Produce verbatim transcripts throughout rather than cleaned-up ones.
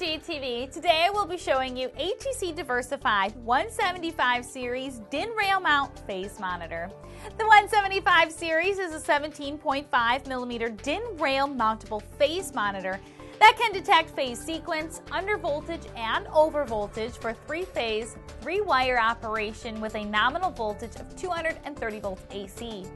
G T V. Today we'll be showing you A T C Diversified one seventy-five Series D I N Rail Mount Phase Monitor. The one seventy-five Series is a seventeen point five millimeter D I N Rail Mountable Phase Monitor that can detect phase sequence, undervoltage, and overvoltage for three-phase, three-wire operation with a nominal voltage of two hundred thirty volts A C.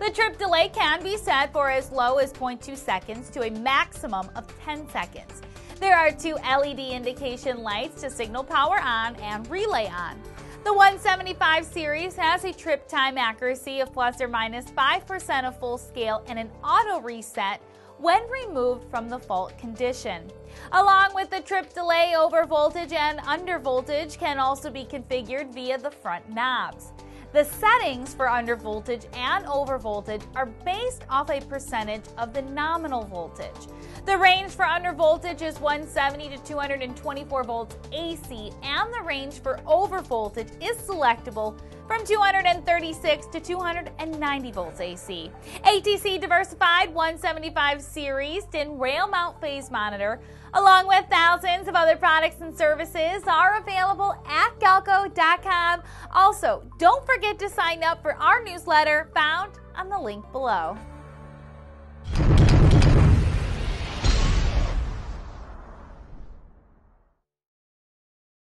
The trip delay can be set for as low as zero point two seconds to a maximum of ten seconds. There are two L E D indication lights to signal power on and relay on. The one seventy-five series has a trip time accuracy of plus or minus five percent of full scale and an auto reset when removed from the fault condition. Along with the trip delay, overvoltage and undervoltage can also be configured via the front knobs. The settings for undervoltage and overvoltage are based off a percentage of the nominal voltage. The range for undervoltage is one seventy to two twenty-four volts A C, and the range for overvoltage is selectable from two thirty-six to two ninety volts A C. A T C Diversified one seventy-five Series D I N Rail Mount Phase Monitor, along with thousands of other products and services, are available at galco dot com. Also, don't forget to sign up for our newsletter found on the link below.